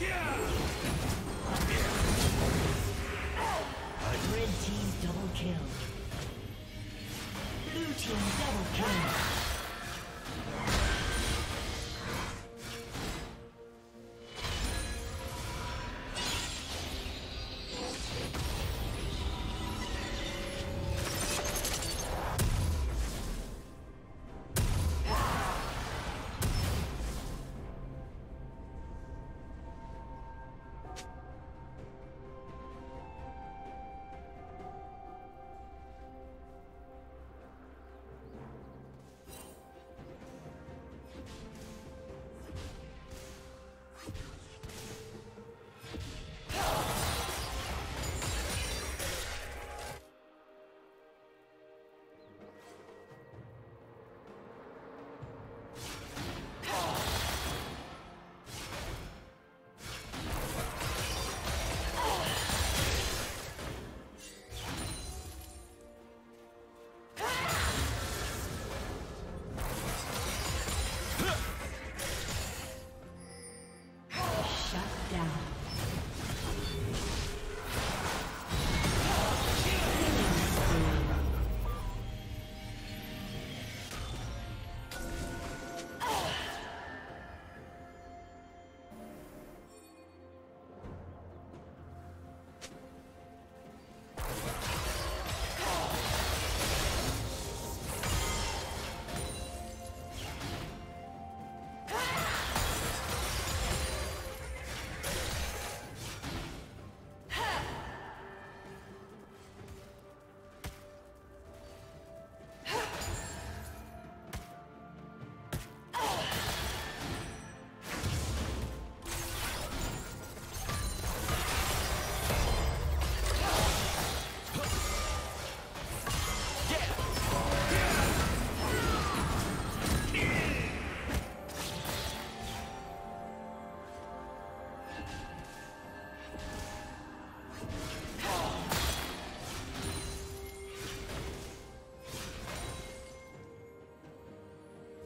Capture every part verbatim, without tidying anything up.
Red team double kill. Blue team double kill.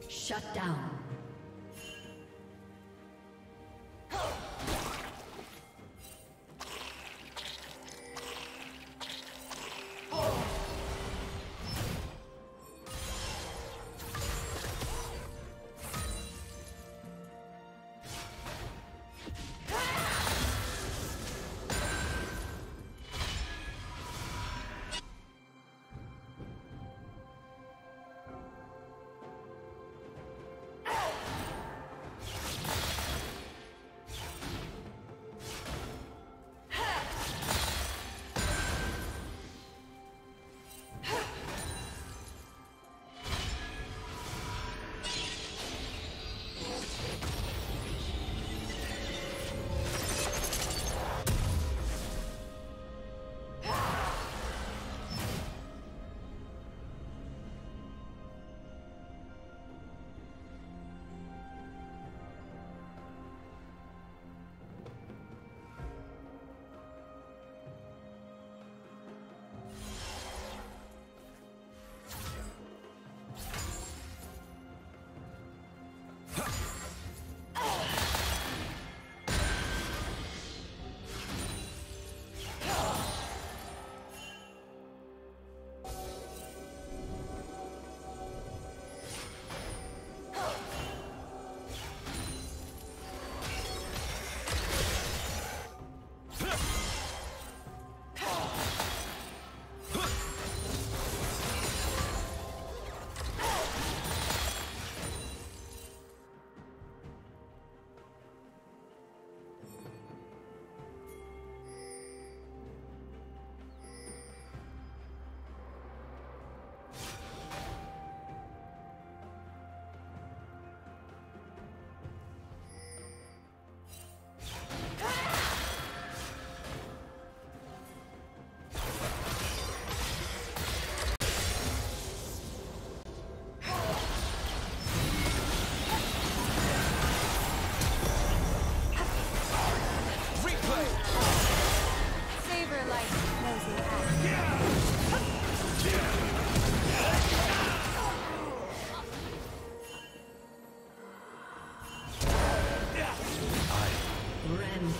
Shut down.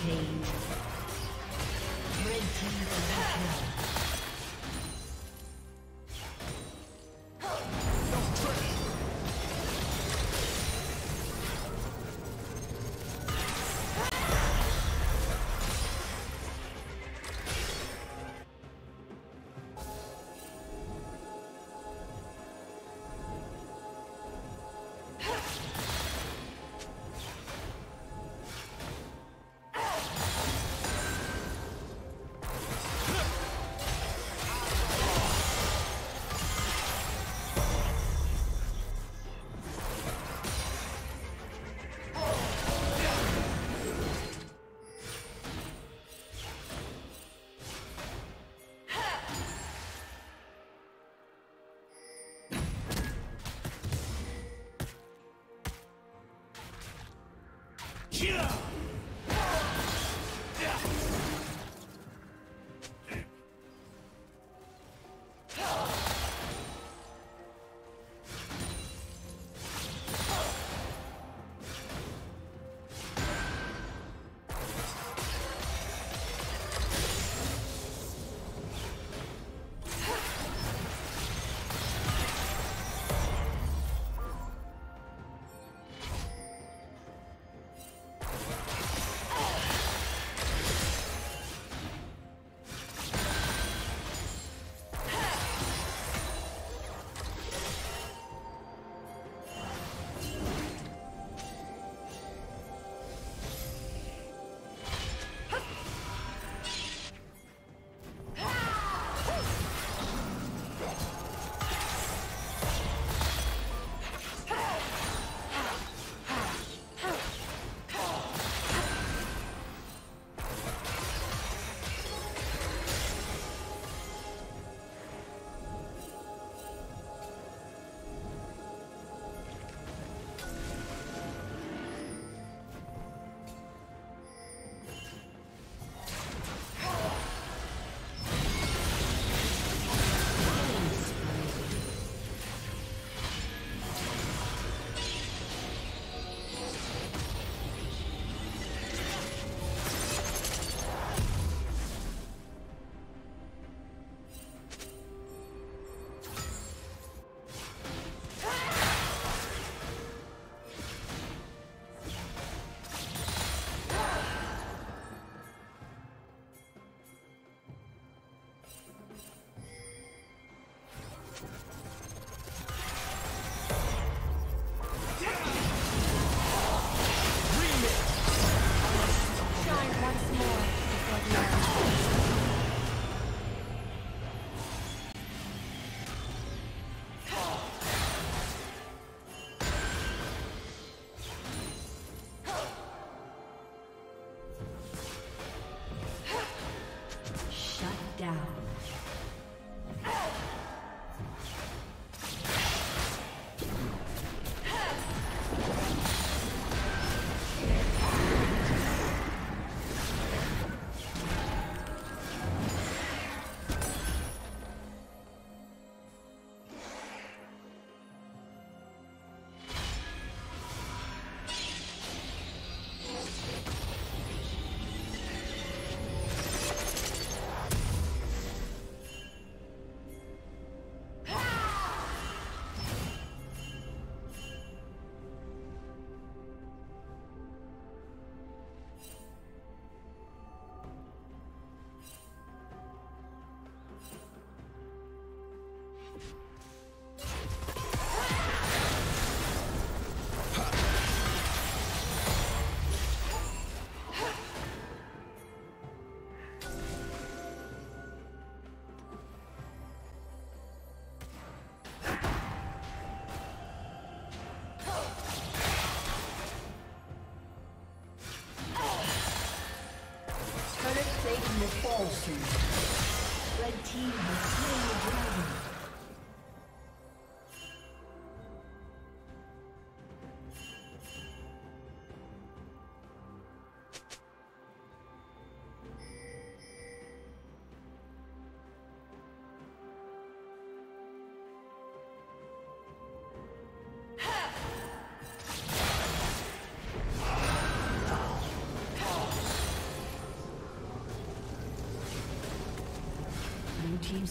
Rampage. Red team double kill. Yeah! Fall soon. Red team has slain the dragon. team's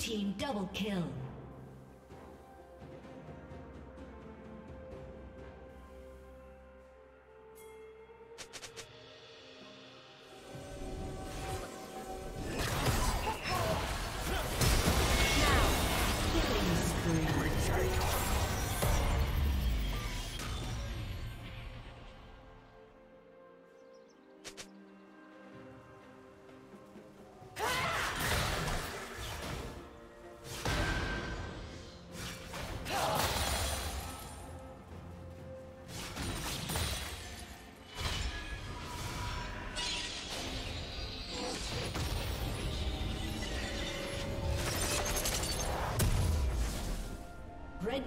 Team double kill. Red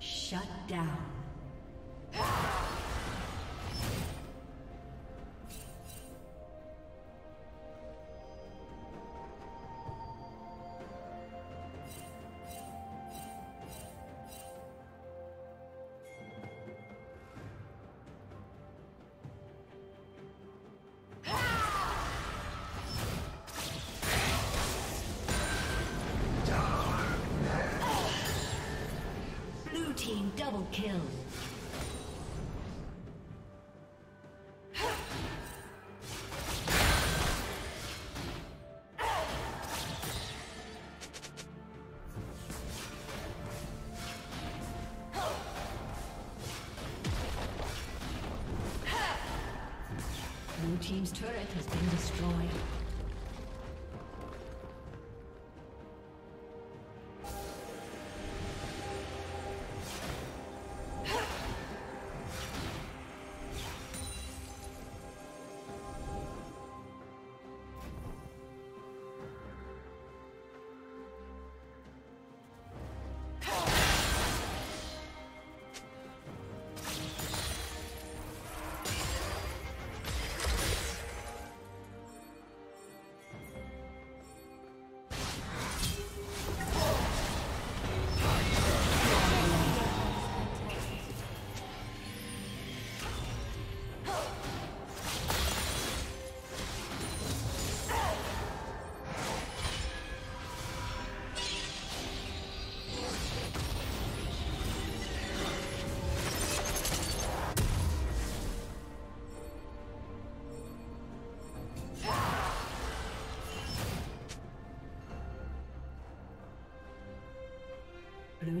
Shut down. Double kill. Blue team's turret has been destroyed. Blue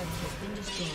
turret has been destroyed.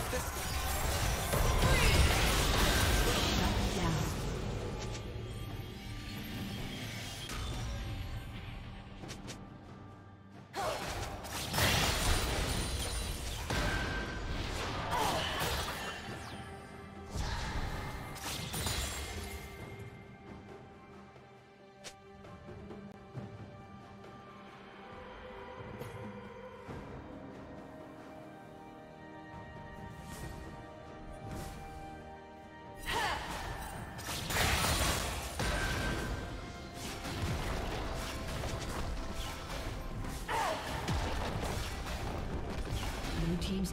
Check this. Team's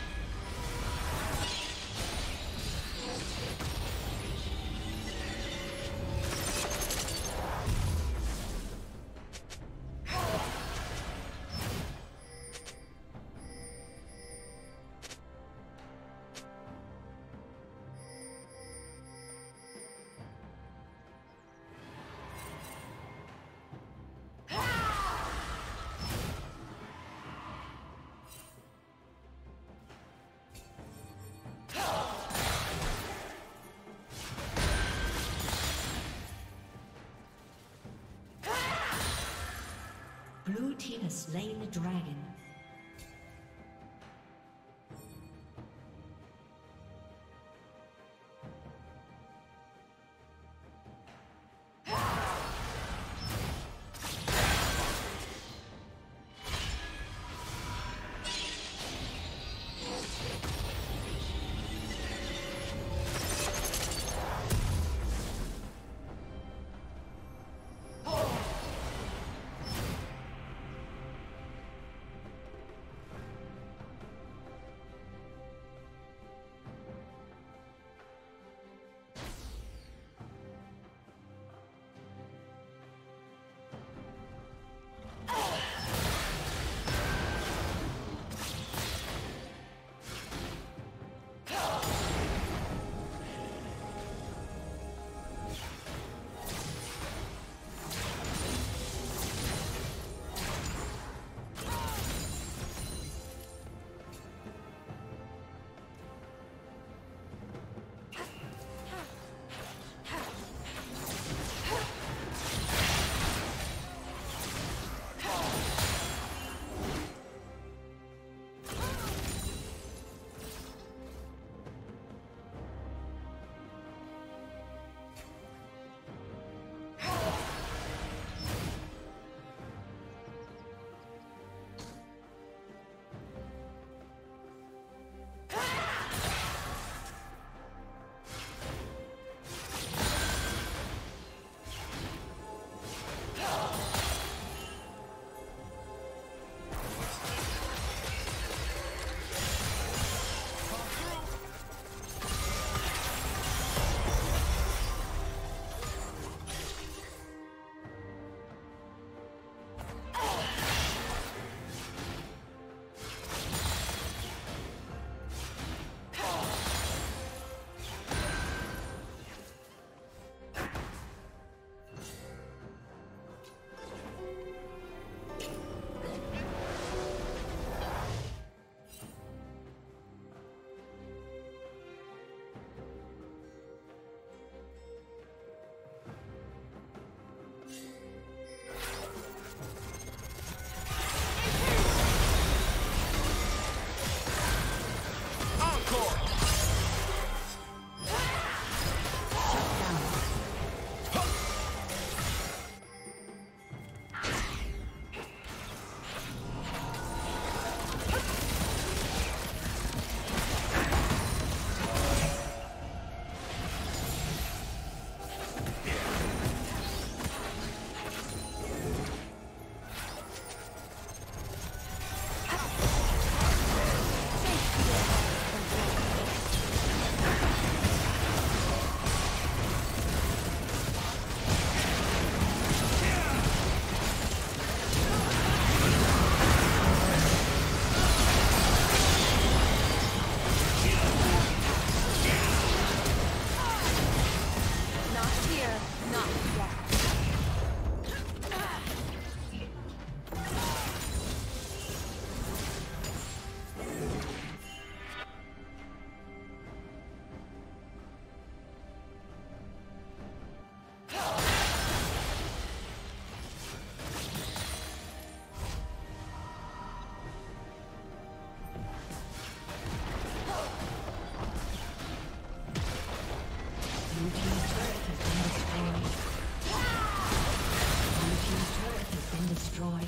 Blue team has slain the dragon. destroyed.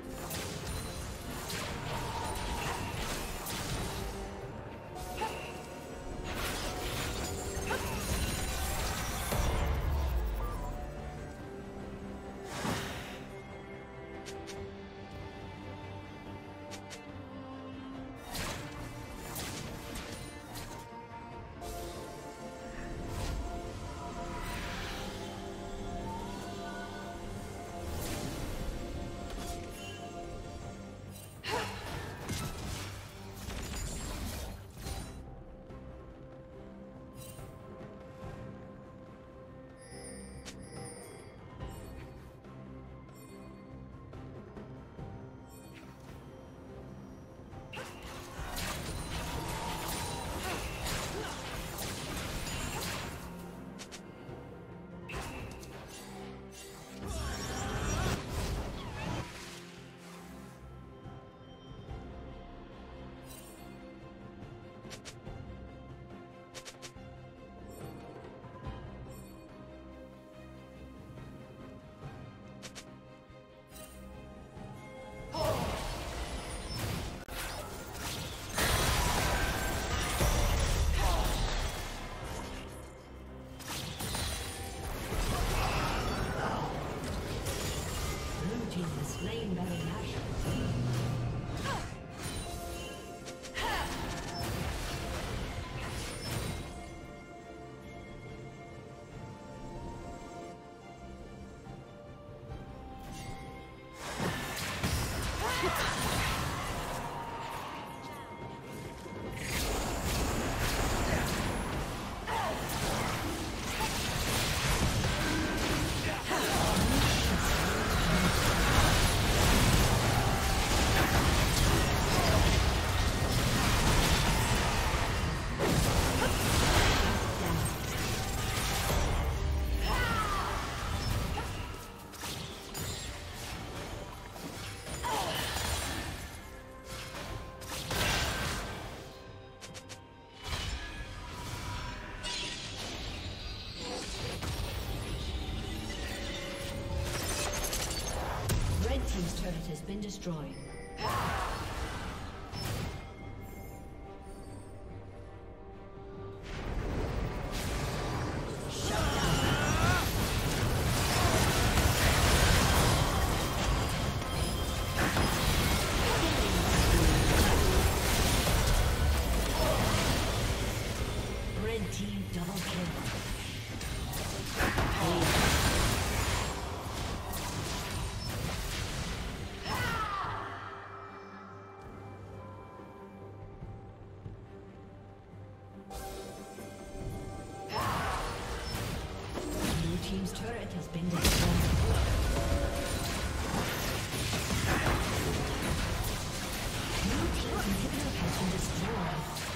team's turret has been destroyed. Red team double kill. Inhibitor has been destroyed.